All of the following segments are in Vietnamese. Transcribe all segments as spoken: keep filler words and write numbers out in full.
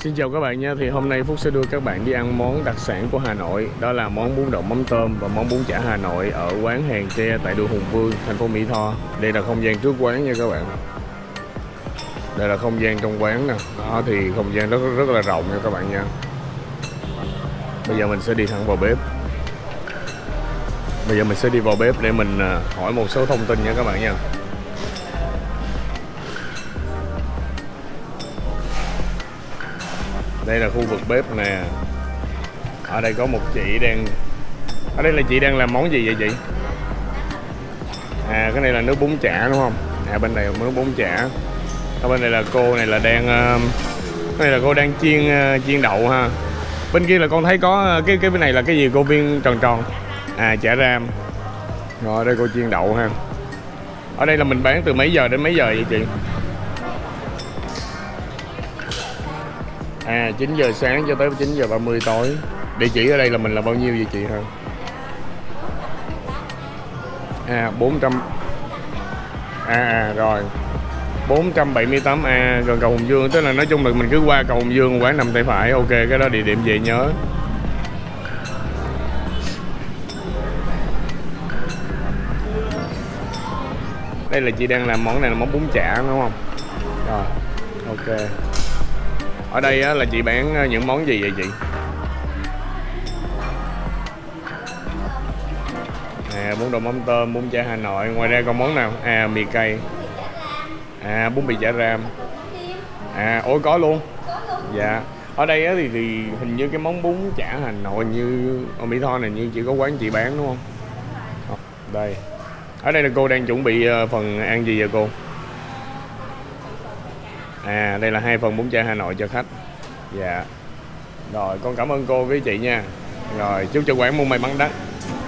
Xin chào các bạn nha, thì hôm nay Phúc sẽ đưa các bạn đi ăn món đặc sản của Hà Nội. Đó là món bún đậu mắm tôm và món bún chả Hà Nội ở quán Hàng Tre tại đường Hùng Vương, thành phố Mỹ Tho. Đây là không gian trước quán nha các bạn. Đây là không gian trong quán nè. Đó thì không gian rất, rất là rộng nha các bạn nha. Bây giờ mình sẽ đi thẳng vào bếp. Bây giờ mình sẽ đi vào bếp để mình hỏi một số thông tin nha các bạn nha. Đây là khu vực bếp nè. Ở đây có một chị đang... Ở đây là chị đang làm món gì vậy chị? À, cái này là nước bún chả đúng không? À, bên này là nước bún chả. Ở bên này là cô này là đang... Cái này là cô đang chiên chiên đậu ha. Bên kia là con thấy có... Cái cái bên này là cái gì cô viên tròn tròn? À, chả ram. Rồi, đây cô chiên đậu ha. Ở đây là mình bán từ mấy giờ đến mấy giờ vậy chị? À, chín giờ sáng cho tới chín giờ ba mươi tối. Địa chỉ ở đây là mình là bao nhiêu vậy chị hả? À, bốn trăm... À, à rồi bốn trăm bảy mươi tám A gần cầu Hùng Dương. Tức là nói chung là mình cứ qua cầu Hùng Dương, quán nằm tay phải. Ok, cái đó địa điểm dễ nhớ. Đây là chị đang làm món này là món bún chả đúng không? Rồi, ok. Ở đây á, là chị bán những món gì vậy chị? À, bún đậu mắm tôm, bún chả Hà Nội. Ngoài ra còn món nào? À, mì cay. À, bún mì chả ram. À, ôi có luôn. Dạ. Ở đây á, thì, thì hình như cái món bún chả Hà Nội như ở Mỹ Tho này như chỉ có quán chị bán đúng không? Đây. Ở đây là cô đang chuẩn bị phần ăn gì vậy cô? À, đây là hai phần bún chả Hà Nội cho khách. Dạ. Rồi, con cảm ơn cô với chị nha. Rồi, chúc cho quán mua may mắn đắt.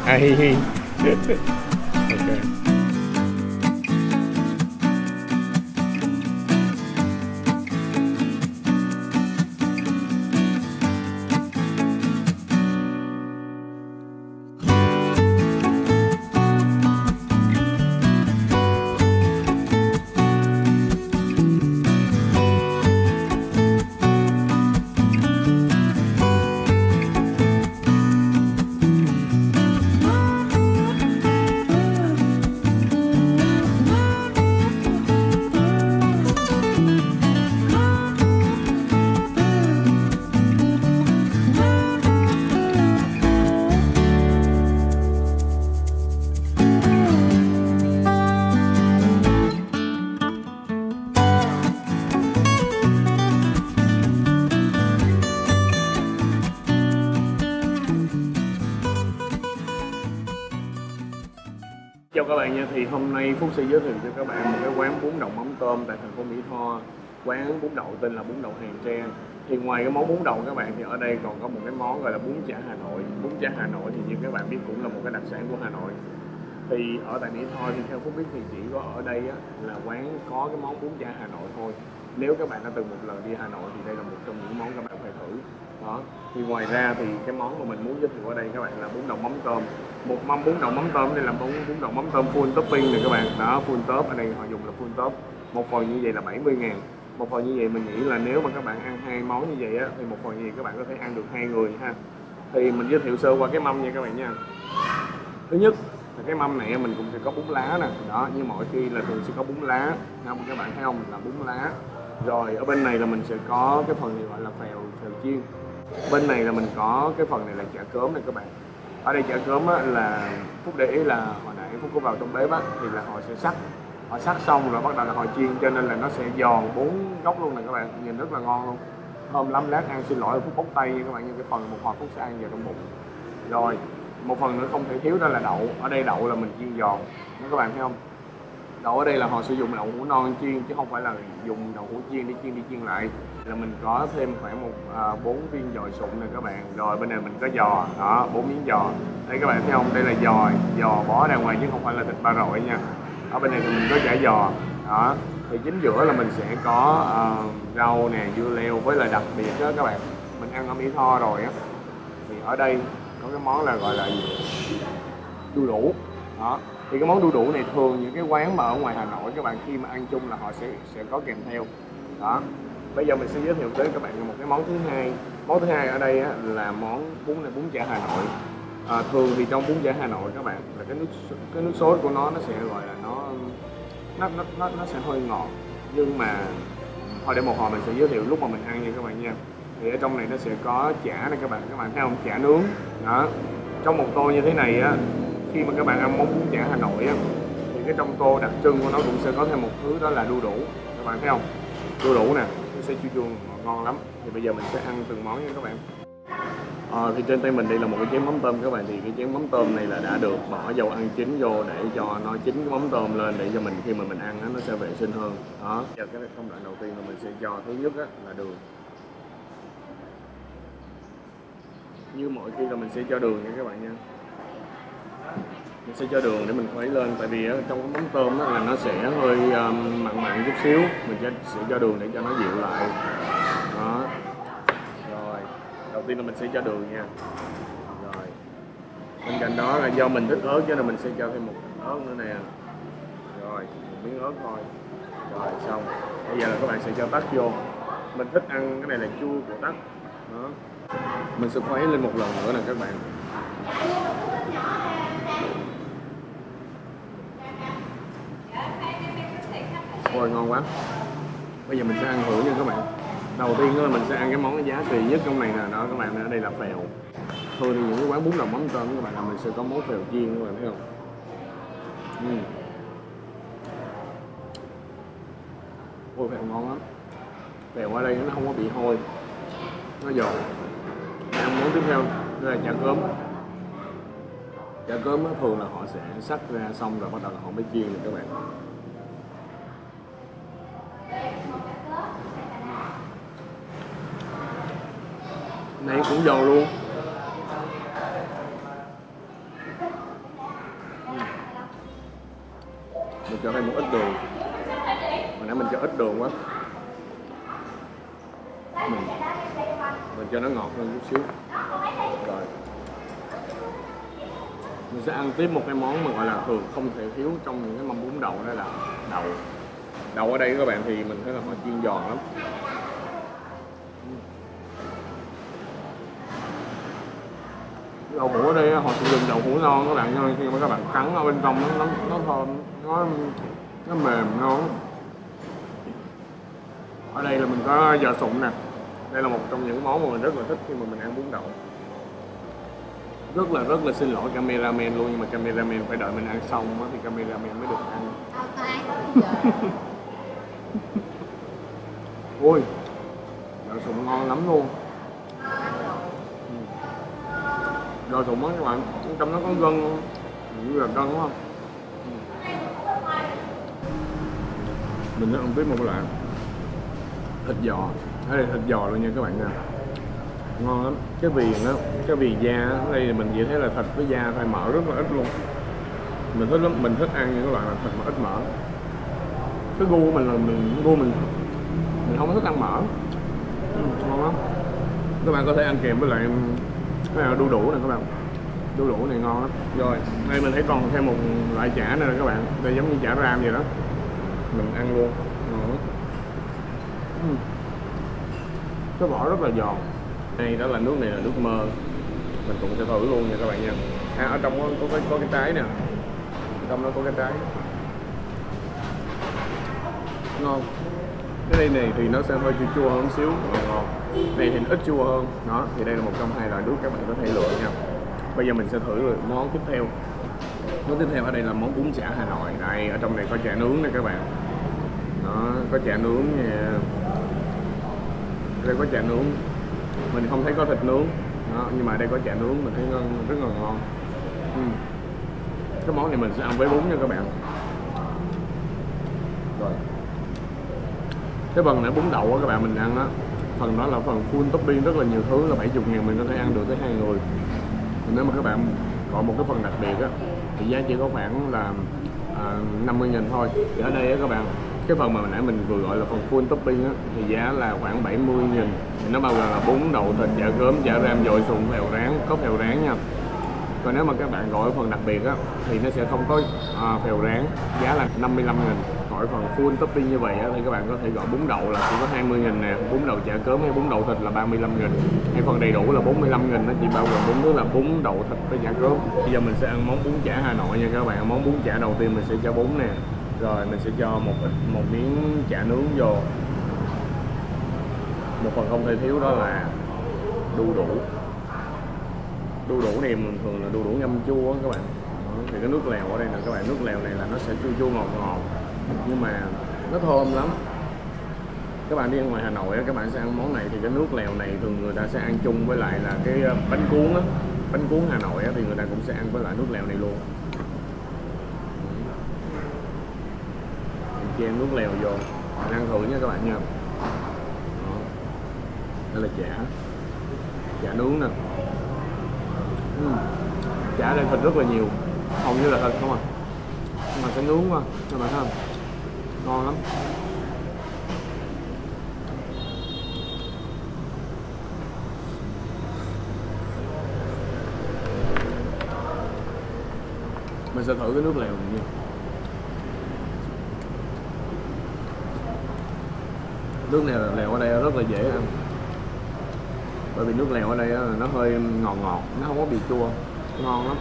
À, hi hi. Okay. Chào các bạn nha, thì hôm nay Phúc sẽ giới thiệu cho các bạn một cái quán bún đậu mắm tôm tại thành phố Mỹ Tho. Quán bún đậu tên là bún đậu Hàng Tre. Thì ngoài cái món bún đậu các bạn thì ở đây còn có một cái món gọi là bún chả Hà Nội. Bún chả Hà Nội thì như các bạn biết cũng là một cái đặc sản của Hà Nội. Thì ở tại Mỹ Tho thì theo Phúc biết thì chỉ có ở đây á, là quán có cái món bún chả Hà Nội thôi. Nếu các bạn đã từng một lần đi Hà Nội thì đây là một trong những món các bạn phải thử. Đó. Thì ngoài ra thì cái món mà mình muốn giới thiệu ở đây các bạn là bún đậu mắm tôm. Một mâm bún đậu mắm tôm này là bún bún đậu mắm tôm full topping này các bạn. Đó, full top, ở đây họ dùng là full top. Một phần như vậy là bảy mươi ngàn. Một phần như vậy mình nghĩ là nếu mà các bạn ăn hai món như vậy á, thì một phần như vậy các bạn có thể ăn được hai người ha. Thì mình giới thiệu sơ qua cái mâm nha các bạn nha. Thứ nhất là cái mâm này mình cũng sẽ có bún lá nè. Đó, như mọi khi là thường sẽ có bún lá. Đó, các bạn thấy không? Là bún lá. Rồi ở bên này là mình sẽ có cái phần này gọi là phèo phèo chiên. Bên này là mình có cái phần này là chả cốm này các bạn. Ở đây chả cốm á, là Phúc để ý là hồi nãy Phúc có vào trong bếp á, thì là họ sẽ sắc. Họ sắc xong rồi bắt đầu là họ chiên, cho nên là nó sẽ giòn bốn góc luôn này các bạn. Nhìn rất là ngon luôn. Hôm lắm lát ăn xin lỗi Phúc bóc tay nha các bạn. Nhưng cái phần một hồi Phúc sẽ ăn vào trong bụng. Rồi một phần nữa không thể thiếu đó là đậu. Ở đây đậu là mình chiên giòn. Nên các bạn thấy không? Đậu ở đây là họ sử dụng đậu hũ non chiên chứ không phải là dùng đậu hũ chiên để chiên đi chiên lại. Là mình có thêm khoảng một bốn à, viên dồi sụn này các bạn. Rồi bên này mình có giò, đó, bốn miếng giò. Đây các bạn thấy không? Đây là giò, giò bó ra ngoài chứ không phải là thịt ba rọi nha. Ở bên này thì mình có chả giò. Đó, thì chính giữa là mình sẽ có à, rau nè, dưa leo với là đặc biệt đó các bạn. Mình ăn ở Mỹ Tho rồi á. Thì ở đây có cái món là gọi là đu đủ. Đó. Thì cái món đu đủ này thường những cái quán mà ở ngoài Hà Nội các bạn khi mà ăn chung là họ sẽ sẽ có kèm theo. Đó. Bây giờ mình sẽ giới thiệu tới các bạn một cái món thứ hai. Món thứ hai ở đây á, là món bún là bún chả Hà Nội. À, thường thì trong bún chả Hà Nội các bạn là cái nước cái nước sốt của nó nó sẽ gọi là nó nó nó nó, nó sẽ hơi ngọt, nhưng mà thôi để một hồi mình sẽ giới thiệu lúc mà mình ăn nha các bạn nha. Thì ở trong này nó sẽ có chả này các bạn, các bạn thấy không, chả nướng đó. Trong một tô như thế này á, khi mà các bạn ăn món bún chả Hà Nội á, thì cái trong tô đặc trưng của nó cũng sẽ có thêm một thứ đó là đu đủ. Các bạn thấy không, đu đủ nè, nó sẽ chua chua ngon lắm. Thì bây giờ mình sẽ ăn từng món nha các bạn. À, thì trên tay mình đây là một cái chén mắm tôm các bạn. Thì cái chén mắm tôm này là đã được bỏ dầu ăn chín vô để cho nó chín cái mắm tôm lên, để cho mình khi mà mình ăn nó sẽ vệ sinh hơn đó. Giờ cái công đoạn đầu tiên là mình sẽ cho thứ nhất á, là đường. Như mọi khi là mình sẽ cho đường nha các bạn nha. Mình sẽ cho đường để mình khuấy lên, tại vì á, trong cái mắm tôm á, là nó sẽ hơi um, mặn mặn chút xíu. Mình sẽ, sẽ cho đường để cho nó dịu lại đó. Đầu tiên là mình sẽ cho đường nha. Rồi. Bên cạnh đó là do mình thích ớt cho nên mình sẽ cho thêm một ớt nữa nè. Rồi, một miếng ớt thôi. Rồi xong. Bây giờ là các bạn sẽ cho tắc vô. Mình thích ăn cái này là chua của tắc. Đó. Mình sẽ khuấy lên một lần nữa nè các bạn. Ôi ngon quá. Bây giờ mình sẽ ăn thử nha các bạn. Đầu tiên là mình sẽ ăn cái món giá trị nhất trong này nè, đó các bạn, ở đây là phèo. Thường thì những cái quán bún lòng mắm tôm các bạn là mình sẽ có món phèo chiên, các bạn thấy không? Uhm. Ôi phèo ngon lắm. Phèo ở đây nó không có bị hôi, nó giòn. Ăn món tiếp theo đây là chả cơm. Chả cơm thường là họ sẽ xắt ra xong rồi bắt đầu là họ mới chiên được các bạn. Này cũng giòn luôn. Mình cho thêm một ít đường. Hồi nãy mình cho ít đường quá. Mình, mình cho nó ngọt hơn chút xíu. Rồi. Mình sẽ ăn tiếp một cái món mà gọi là thường không thể thiếu trong những cái mâm bún đậu, đó là đậu. Đậu ở đây các bạn thì mình thấy là họ chiên giòn lắm. Đậu hũ ở đây họ sử dụng đậu hũ non các bạn ơi, khi mà các bạn cắn ở bên trong nó nó thơm, nó nó mềm ngon. Ở đây là mình có giò sụn nè, đây là một trong những món mà mình rất là thích khi mà mình ăn bún đậu. Rất là rất là xin lỗi cameraman luôn, nhưng mà cameraman phải đợi mình ăn xong đó, thì cameraman mới được ăn. Ôi, giò sụn ngon lắm luôn. Rồi thùng á các bạn, trong nó có gân, như là gân đúng không? Mình sẽ ăn tiếp một loại thịt giò. Ở đây thịt giò luôn nha các bạn nha. Ngon lắm. Cái vị nó, cái vị da ở đây mình chỉ thấy là thịt với da thôi, mỡ rất là ít luôn. Mình thích lắm, mình thích ăn những loại thịt mà ít mỡ. Cái gu của mình là mình gu mình mình không thích ăn mỡ. Ừ, ngon lắm. Các bạn có thể ăn kèm với lại cái này đu đủ nè các bạn, đu đủ này ngon lắm. Rồi đây mình thấy còn thêm một loại chả nữa các bạn, đây giống như chả ram vậy đó, mình ăn luôn. Ừ. Ừ. Cái vỏ rất là giòn. Đây đó là nước này là nước mơ, mình cũng sẽ thử luôn nha các bạn nha. À, ở trong có có cái, có cái trái nè, ở trong nó có cái trái ngon. Cái đây này thì nó sẽ hơi chua chua hơn xíu, ngon. Này thì ít chua hơn. Đó, thì đây là một trong hai loại nước các bạn có thể lựa nha. Bây giờ mình sẽ thử món tiếp theo. Món tiếp theo ở đây là món bún chả Hà Nội. Đây, ở trong này có chả nướng nè các bạn. Đó, có chả nướng nha. Đây có chả nướng. Mình không thấy có thịt nướng. Đó, nhưng mà đây có chả nướng, mình thấy rất là ngon. Ừ. Cái món này mình sẽ ăn với bún nha các bạn. Rồi. Cái phần nãy bún đậu đó, các bạn mình ăn đó, phần đó là phần full topping rất là nhiều thứ, là bảy mươi ngàn mình có thể ăn được tới hai người. Nếu mà các bạn gọi một cái phần đặc biệt á, thì giá chỉ có khoảng là à, năm mươi ngàn thôi. Thì ở đây á các bạn, cái phần mà hồi nãy mình vừa gọi là phần full topping á, thì giá là khoảng bảy mươi ngàn. Nó bao gồm là bún đậu, thịt, chả cơm, chả ram, dồi sụn, phèo rán, có phèo rán nha. Còn nếu mà các bạn gọi phần đặc biệt á, thì nó sẽ không có à, phèo rán, giá là năm mươi lăm ngàn. gọi phần full topping như vậy thì các bạn có thể gọi bún đậu là chỉ có hai mươi nghìn nè, bún đậu chả cớm hay bún đậu thịt là ba mươi lăm nghìn, hay phần đầy đủ là bốn mươi lăm nghìn. Nó chỉ bao gồm bốn thứ là bún đậu thịt với chả cớm. Bây giờ mình sẽ ăn món bún chả Hà Nội nha các bạn. Món bún chả đầu tiên mình sẽ cho bún nè, rồi mình sẽ cho một một miếng chả nướng vô. Một phần không thể thiếu đó là đu đủ. Đu đủ này mình thường là đu đủ ngâm chua các bạn. Thì cái nước lèo ở đây nè các bạn, nước lèo này là nó sẽ chua chua ngọt ngọt nhưng mà nó thơm lắm. Các bạn đi ăn ngoài Hà Nội các bạn sẽ ăn món này thì cái nước lèo này thường người ta sẽ ăn chung với lại là cái bánh cuốn á, bánh cuốn Hà Nội thì người ta cũng sẽ ăn với lại nước lèo này luôn. Mình chèn nước lèo vô, mình ăn thử nha các bạn nha. Đây là chả, chả nướng nè. Uhm. Chả đây thịt rất là nhiều, hầu như là thịt không à, nhưng mà sẽ nướng qua cho bạn thấy không, ngon lắm. Mình sẽ thử cái nước lèo này nha. Nước này lèo ở đây rất là dễ ăn, bởi vì nước lèo ở đây là nó hơi ngọt ngọt, nó không có bị chua, ngon lắm.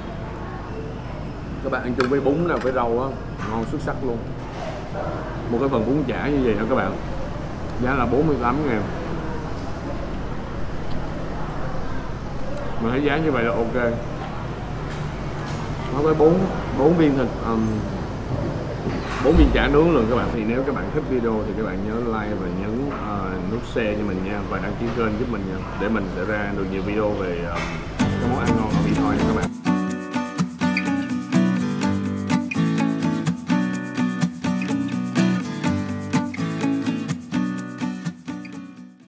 Các bạn ăn chung với bún là với rau á, ngon xuất sắc luôn. Một cái phần bún chả như vậy đó các bạn, giá là bốn mươi tám ngàn. Mình thấy giá như vậy là ok. Nó có bốn bốn viên thịt, um, bốn viên chả nướng luôn các bạn. Thì nếu các bạn thích video thì các bạn nhớ like và nhấn uh, nút share cho mình nha, và đăng ký kênh giúp mình nha, để mình sẽ ra được nhiều video về uh, các món ăn ngon ở Mỹ Tho nha các bạn.